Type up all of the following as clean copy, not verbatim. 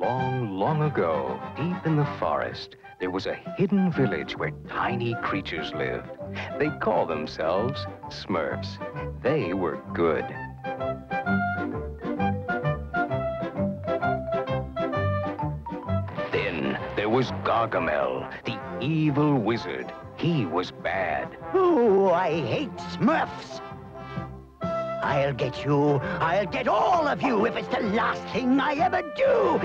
Long, long ago, deep in the forest, there was a hidden village where tiny creatures lived. They call themselves Smurfs. They were good. Then there was Gargamel, the evil wizard. He was bad. Oh, I hate Smurfs. I'll get you. I'll get all of you if it's the last thing I ever do.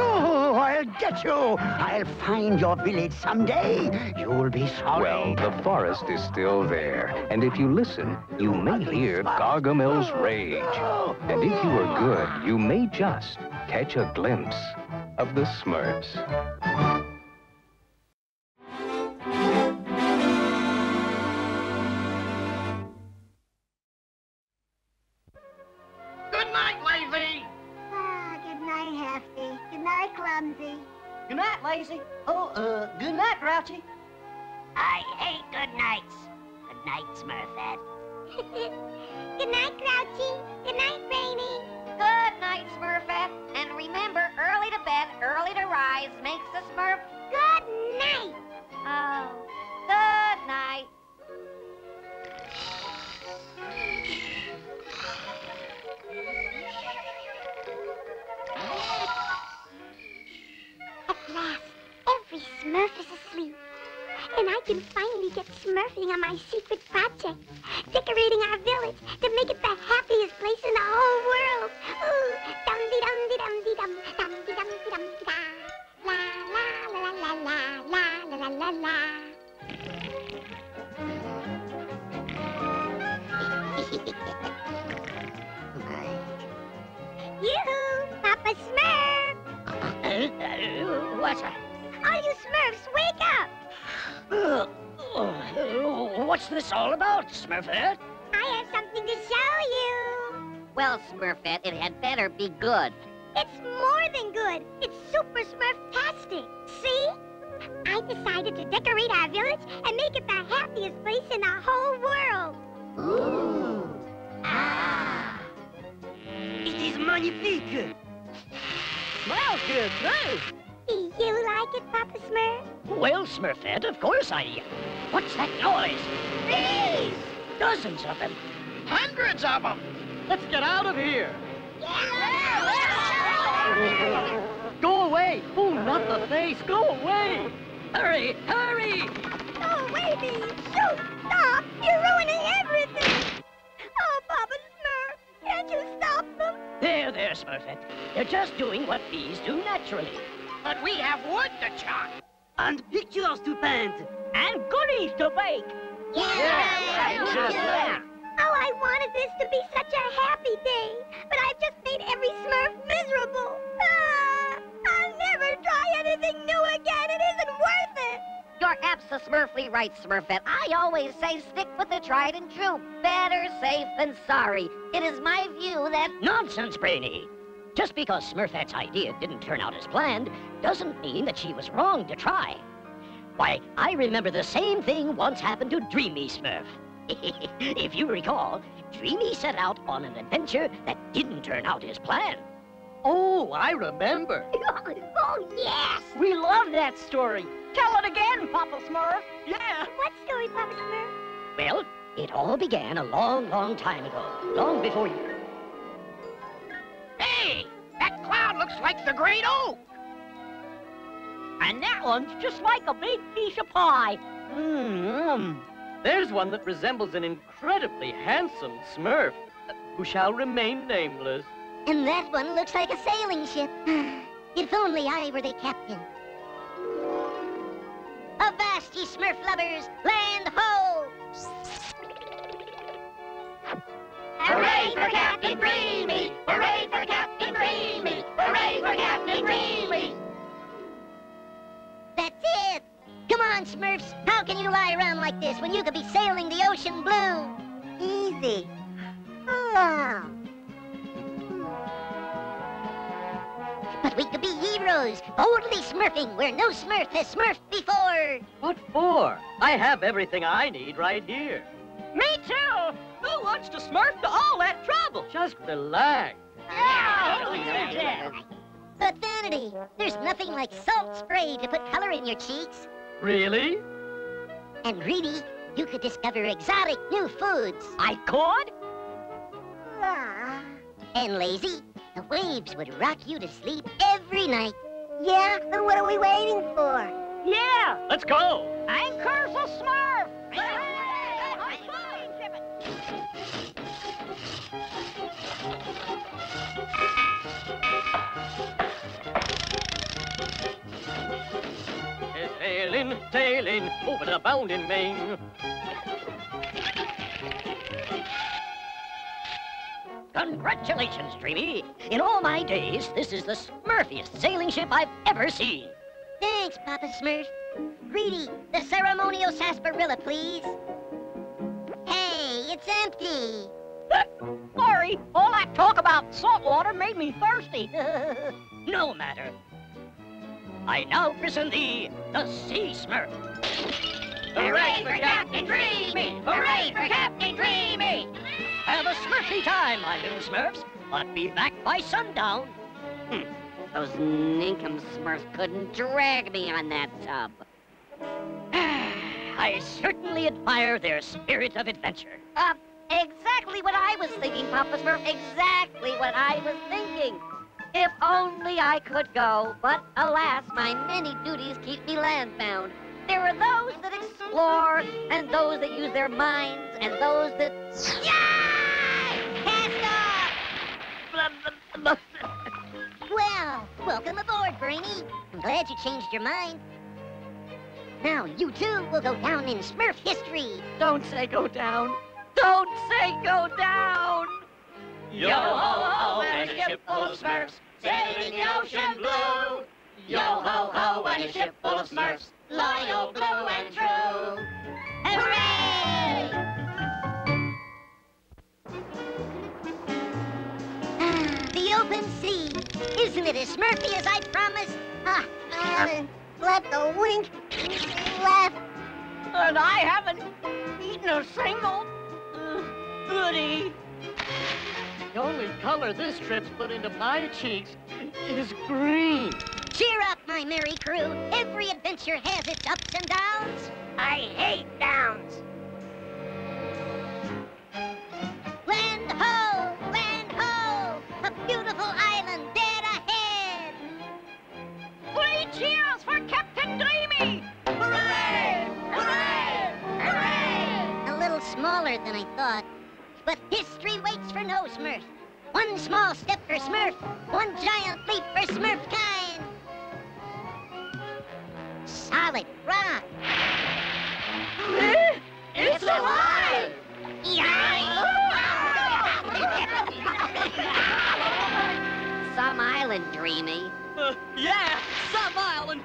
Oh, I'll get you. I'll find your village someday. You'll be sorry. Well, the forest is still there. And if you listen, you may hear Gargamel's rage. And if you are good, you may just catch a glimpse of the Smurfs. Good night, Lazy. Oh, good night, Grouchy. I hate good nights. Good night, Smurfette. Good night, Grouchy. Good night, Rainy. Good night, Smurfette. And remember, early to bed, early to rise makes the Smurf... Good night! Oh, good night. Every Smurf is asleep, and I can finally get smurfing on my secret project, decorating our village to make it the happiest place in the whole world. Ooh, dum-de-dum-de-dum-de-dum, dum-de-dum-de-dum-de-da, la-la-la-la-la-la-la-la-la. Yoo-hoo, Papa Smurf! What's that? All you Smurfs, wake up! What's this all about, Smurfette? I have something to show you. Well, Smurfette, it had better be good. It's more than good. It's super Smurf-tastic. See? I decided to decorate our village and make it the happiest place in the whole world. Ooh. Ah. It is magnifique. Smells good, too. Do you like it, Papa Smurf? Well, Smurfette, of course I do. What's that noise? Bees! Dozens of them. Hundreds of them. Let's get out of here. Yeah. Go away. Oh, not the face. Go away. Hurry, hurry. Go away, Bees. Shoot. Stop. You're ruining everything. Oh, Papa Smurf, can't you stop them? There, there, Smurfette. They're just doing what bees do naturally. But we have wood to chop. And pictures to paint. And goodies to bake. Yeah. Oh, I wanted this to be such a happy day. But I've just made every Smurf miserable. Ah, I'll never try anything new again. It isn't worth it. You're abso-smurfly right, Smurfette. I always say stick with the tried and true. Better safe than sorry. It is my view that... Nonsense, Brainy. Just because Smurfette's idea didn't turn out as planned doesn't mean that she was wrong to try. Why, I remember the same thing once happened to Dreamy Smurf. If you recall, Dreamy set out on an adventure that didn't turn out his plan. Oh, I remember. Oh, yes! We love that story. Tell it again, Papa Smurf. Yeah. What story, Papa Smurf? Well, it all began a long, long time ago, long before you... Hey, that cloud looks like the Great Oak. And that one's just like a big piece of pie. Mm-hmm. There's one that resembles an incredibly handsome Smurf who shall remain nameless. And that one looks like a sailing ship. If only I were the captain. Avast, ye Smurf lovers, land ho! Hooray for Captain Dreamy! Hooray for Captain Dreamy! Hooray for Captain Dreamy! That's it! Come on, Smurfs! How can you lie around like this when you could be sailing the ocean blue? Easy. Oh. But we could be heroes, boldly smurfing where no Smurf has smurfed before! What for? I have everything I need right here. Me too! wants to smurf to all that trouble. Just relax. Yeah. But Vanity, there's nothing like salt spray to put color in your cheeks. Really? And Reedy, you could discover exotic new foods. I could? Ah. And Lazy, the waves would rock you to sleep every night. Yeah, then what are we waiting for? Yeah, let's go. I'm Cursor Smurf. Sailing, sailing over the bounding main. Congratulations, Dreamy. In all my days, this is the smurfiest sailing ship I've ever seen. Thanks, Papa Smurf. Reedy, the ceremonial sarsaparilla, please. Hey, it's empty. Sorry, all that talk about salt water made me thirsty. No matter. I now christen thee the Sea Smurf. Hooray for Captain Dreamy! Hooray for Captain Dreamy! Have a smurfy time, my little Smurfs, but be back by sundown. Those ninkum-smurfs couldn't drag me on that tub. I certainly admire their spirit of adventure. Exactly what I was thinking, Papa Smurf. Exactly what I was thinking. If only I could go, but alas, my many duties keep me landbound. There are those that explore, and those that use their minds, and those that... Yay! Cast off! Well, welcome aboard, Brainy. I'm glad you changed your mind. Now, you too will go down in Smurf history. Don't say go down. Don't say go down! Yo-ho-ho, and a ship full of Smurfs, sailing the ocean blue. Yo-ho-ho, and a ship full of Smurfs, loyal, blue, and true. Hooray! The open sea. Isn't it as smurfy as I promised? Left a wink, left. And I haven't eaten a single goodie. The only color this trip's put into my cheeks is green. Cheer up, my merry crew. Every adventure has its ups and downs. I hate downs. Land ho, a beautiful island dead ahead. 3 cheers for Captain Dreamy. Hooray, hooray, hooray. A little smaller than I thought. But history waits for no Smurf. 1 small step for Smurf, 1 giant leap for Smurf kind. Solid rock. It's alive! Some island, Dreamy. Yeah, some island.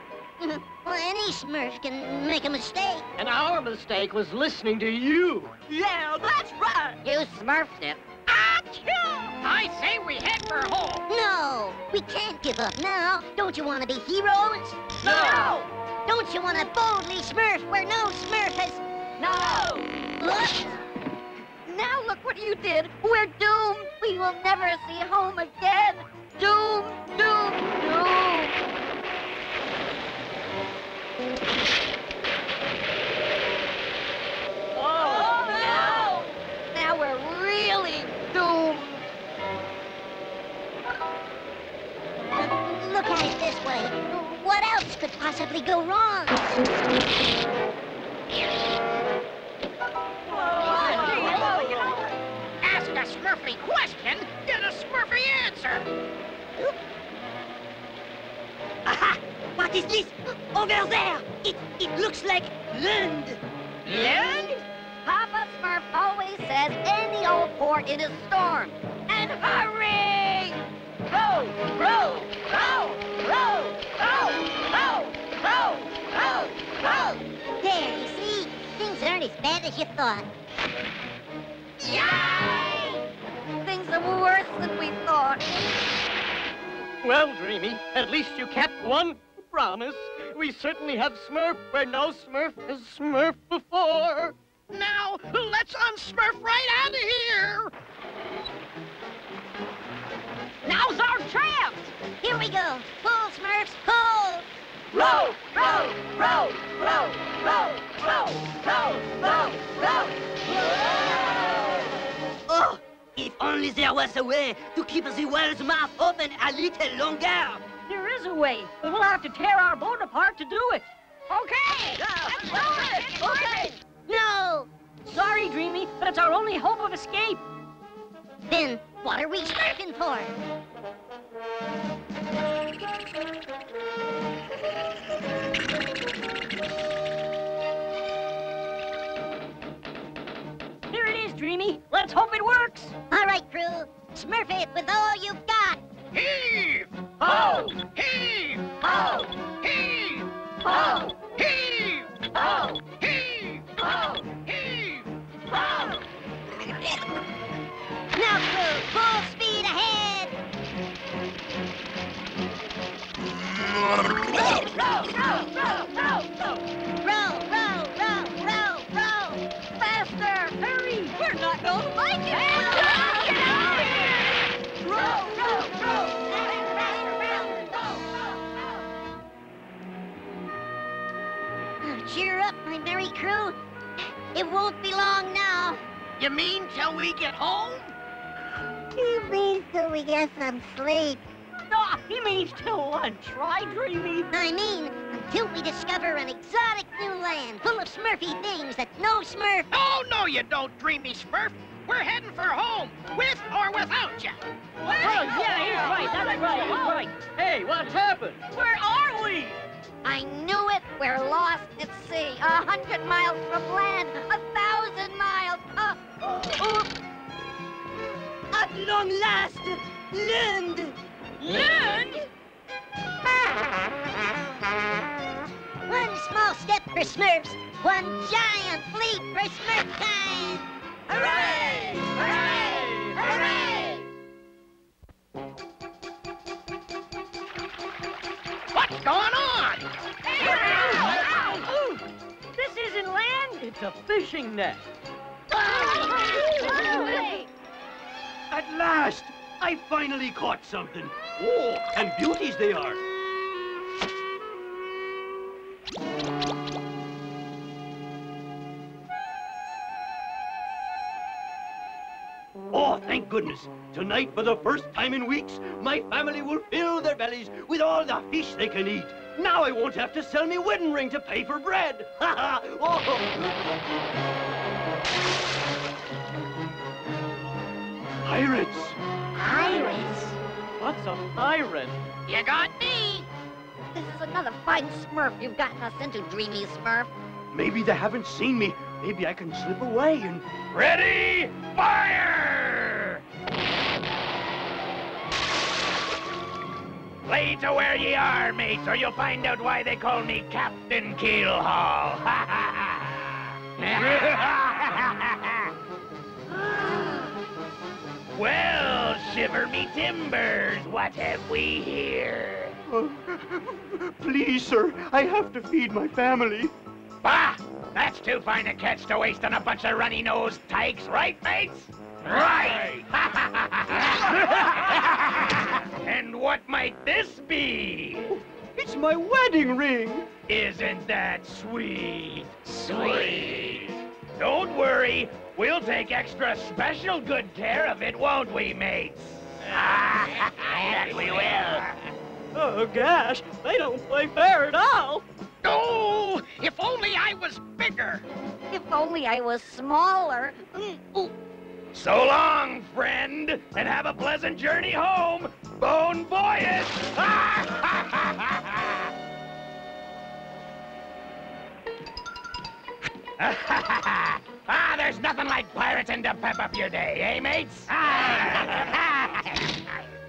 Well, any Smurf can make a mistake. And our mistake was listening to you. Yeah, that's right. You smurfed it. I say we head for home. No, we can't give up now. Don't you want to be heroes? No. Don't you want to boldly smurf where no Smurf has... No. Look. Now look what you did. We're doomed. We will never see home again. Doomed, doomed, doomed. Oh, no! Now we're really doomed. Look at it this way. What else could possibly go wrong? Ask a Smurfy question, get a Smurfy answer. Aha! What is this? Over there! It looks like land. Land? Papa Smurf always says any old port in a storm. And hurry! Row, row, row, row, row, row, row, row, row. There, you see? Things aren't as bad as you thought. Yay! Things are worse than we thought. Well, Dreamy, at least you kept one promise. We certainly have Smurf where no Smurf has smurfed before. Now, let's unsmurf right out of here! only there was a way to keep the whale's mouth open a little longer. There is a way, but we'll have to tear our boat apart to do it. Okay! Let's do it! Okay! No! Sorry, Dreamy, but it's our only hope of escape. Then, what are we striving for? There it is, Dreamy. Let's hope it works. All right, crew. Smurf it with all you've got. Heave! Ho! Heave! Ho! Heave! Ho! Heave! Ho! Heave! Ho! Heave! Ho! Now, crew, full speed ahead! Row, row, row, row, row, row! Row, row, row, row, row! Faster! Hurry! We're not going to like it! Faster! Row, row, row! Faster, faster! Row, row, row! Cheer up, my merry crew. It won't be long now. You mean till we get home? He means till we get some sleep. No, he means till lunch, right, Dreamy? I mean, until we discover an exotic new land full of Smurfy things that no Smurf... Oh, no, you don't, Dreamy Smurf. We're heading for home, with or without you. Oh, yeah, he's right, that's right, he's right. Hey, what's happened? Where are we? I knew it. We're lost at sea, 100 miles from land, 1,000 miles. At long last, land! Land? One small step for Smurfs, one giant leap for Smurf kind! Hooray! Hooray! Hooray! What's going on? Ow! Ow! Ooh, this isn't land, it's a fishing net. At last, I finally caught something. Oh, and beauties they are. Oh, thank goodness. Tonight, for the first time in weeks, my family will fill their bellies with all the fish they can eat. Now I won't have to sell me wedding ring to pay for bread. Ha ha! Oh. Pirates! Pirates? What's a pirate? You got me! This is another fine Smurf you've gotten us into, Dreamy Smurf. Maybe they haven't seen me. Maybe I can slip away and... Ready, fire! Play to where ye are, mates, or you'll find out why they call me Captain Keelhaul. Ha ha ha! Well, shiver me timbers, what have we here? Please, sir, I have to feed my family. Bah! That's too fine a catch to waste on a bunch of runny-nosed tykes, right, mates? Right! And what might this be? Oh, it's my wedding ring. Isn't that sweet? Sweet! Don't worry. We'll take extra special good care of it, won't we, mates? Yes, we will. Oh, gosh, they don't play fair at all. Oh, if only I was bigger. If only I was smaller. Ooh. So long, friend, and have a pleasant journey home. Bon voyage! Ah, there's nothing like pirating to pep up your day, eh, mates?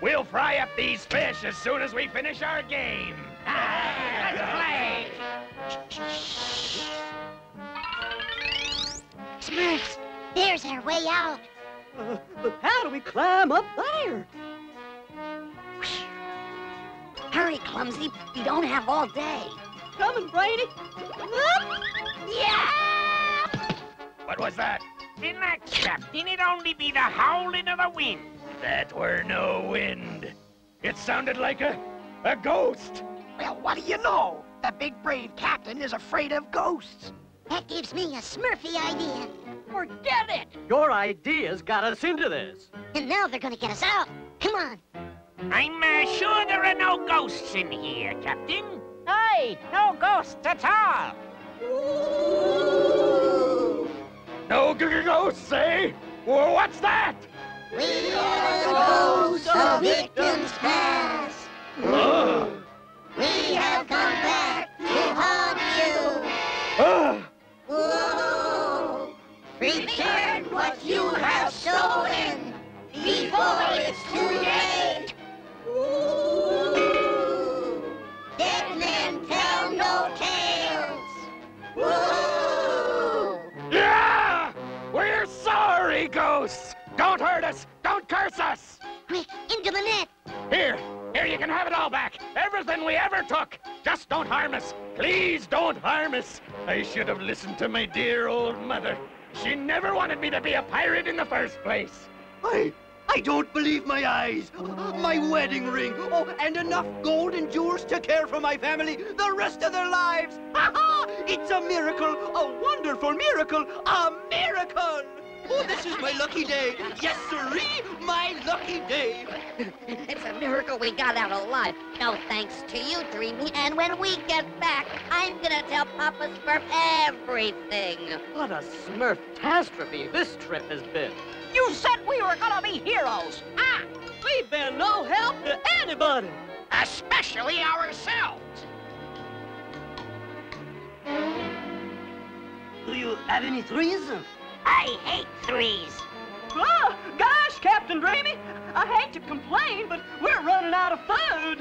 We'll fry up these fish as soon as we finish our game. Let's play! Smurfs, there's our way out. But how do we climb up there? Hurry, Clumsy. We don't have all day. Coming, Brady. Whoop! Yeah! What was that? Relax, Captain. It only be the howling of a wind. That were no wind. It sounded like a ghost. Well, what do you know? The big brave captain is afraid of ghosts. That gives me a Smurfy idea. Forget it. Your ideas got us into this. And now they're gonna get us out. Come on. I'm sure there are no ghosts in here, Captain. Aye, no ghosts at all. Ooh. No ghosts, eh? Well, what's that? We are the ghosts of victims past. We have come back to haunt you. Return what you have stolen before it's too late. Dead men tell no tales. Yeah! We're sorry, ghosts. Don't hurt us. Don't curse us. Quick, into the net. Here, you can have it all back. Everything we ever took. Just don't harm us. Please don't harm us. I should have listened to my dear old mother. She never wanted me to be a pirate in the first place. I don't believe my eyes. My wedding ring. Oh, and enough gold and jewels to care for my family the rest of their lives. Ha-ha! It's a miracle. A wonderful miracle. A miracle. Oh, this is my lucky day. Yes, sirree, my lucky day. It's a miracle we got out alive. No thanks to you, Dreamy. And when we get back, I'm gonna tell Papa Smurf everything. What a Smurf-tastrophe this trip has been. You said we were gonna be heroes. We've been no help to anybody. Especially ourselves. Do you have any threesome? I hate threes. Oh, gosh, Captain Dreamy. I hate to complain, but we're running out of food.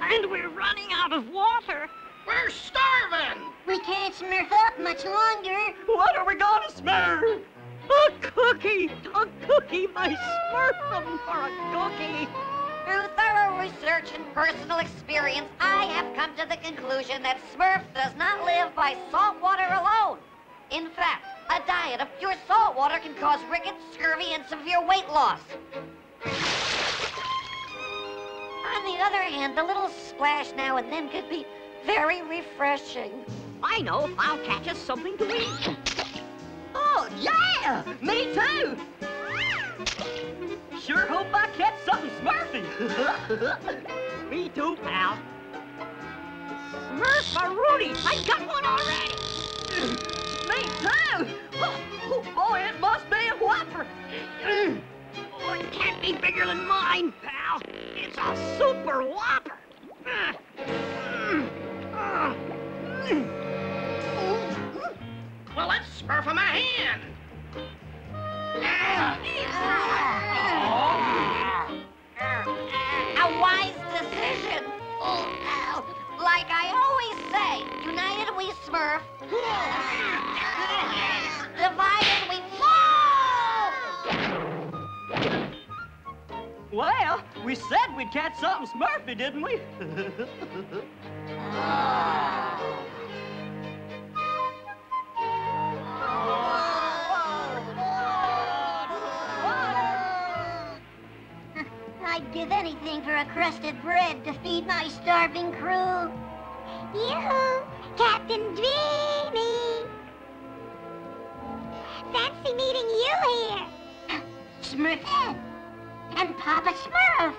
And we're running out of water. We're starving. We can't smurf up much longer. What are we gonna smurf? A cookie, my smurfum for a cookie. Through thorough research and personal experience, I have come to the conclusion that Smurf does not live by salt water alone. In fact, a diet of pure salt water can cause rickets, scurvy, and severe weight loss. On the other hand, a little splash now and then could be very refreshing. I know. I'll catch us something to eat. Oh, yeah! Me too! Sure hope I catch something smurfy. Me too, pal. Smurf-a-rooney! I got one already! Me too! Oh, boy, it must be a whopper! Oh, it can't be bigger than mine, pal! It's a super whopper! Well, let's smurf him a hand! A wise decision! Oh, ow! Like I always say, united we smurf, divided we fall! Well, we said we'd catch something smurfy, didn't we? I'd give anything for a crust of bread to feed my starving crew. Yoo-hoo, Captain Dreamy! Fancy meeting you here. Smurfette and Papa Smurf.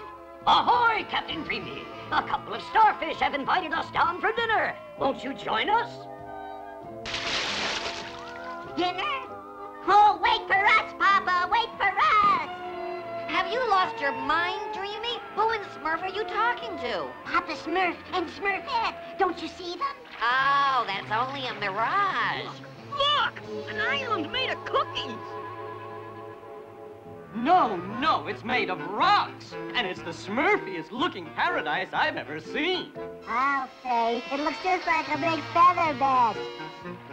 Ahoy, Captain Dreamy. A couple of starfish have invited us down for dinner. Won't you join us? Dinner? Oh, wait for us, Papa, wait for us! Have you lost your mind, Dreamy? Who in Smurf are you talking to? Papa Smurf and Smurfette. Don't you see them? Oh, that's only a mirage. Look! An island made of cookies! No, it's made of rocks. And it's the smurfiest looking paradise I've ever seen. I'll say, it looks just like a big feather bed.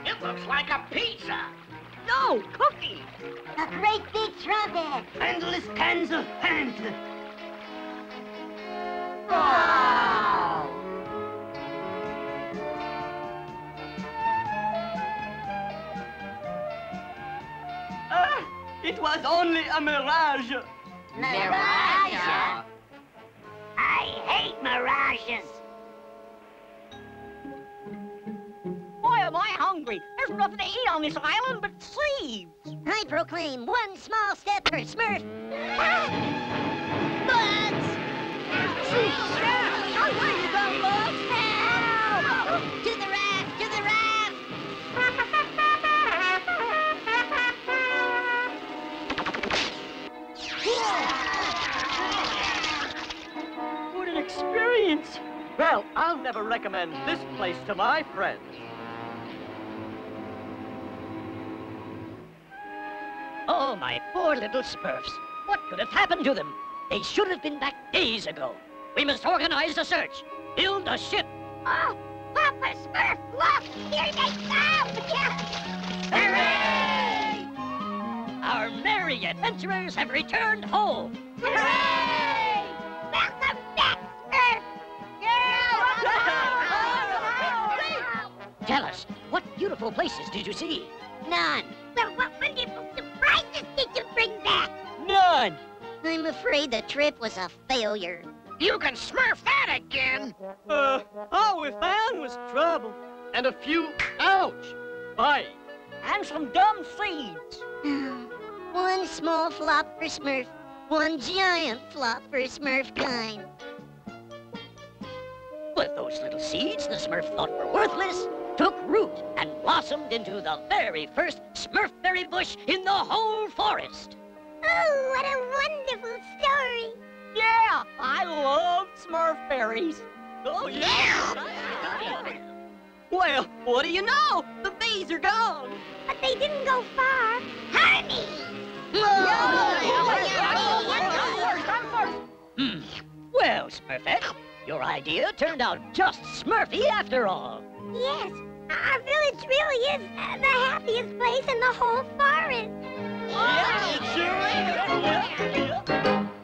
It looks like a pizza. No, cookies! A great big trumpet! Endless cans of panta! Wow! It was only a mirage! Mirage? I hate mirages! am I hungry. There's nothing to eat on this island but seeds. I proclaim one small step for Smurf. Bugs! Away you go, Bugs! Help! To the raft! To the raft! What an experience! Well, I'll never recommend this place to my friends. Oh, my poor little Smurfs. What could have happened to them? They should have been back days ago. We must organize a search. Build a ship. Oh, Papa Smurf, look! Here they come! Hooray! Our merry adventurers have returned home. Hooray! Welcome back, Smurf! Tell us, what beautiful places did you see? None. Well, what wonderful surprises did you bring back? None. I'm afraid the trip was a failure. You can Smurf that again. All we found was trouble. And a few, ouch, bites. And some dumb seeds. One small flop for Smurf, one giant flop for Smurfkind. But those little seeds the Smurf thought were worthless took root and blossomed into the very first Smurfberry bush in the whole forest. Oh, what a wonderful story. Yeah, I love Smurfberries. Oh, yeah. Well, what do you know? The bees are gone. But they didn't go far. Honey! Well, Smurfette, your idea turned out just Smurfy after all. Yes, our village really is the happiest place in the whole forest. Yeah, it sure is.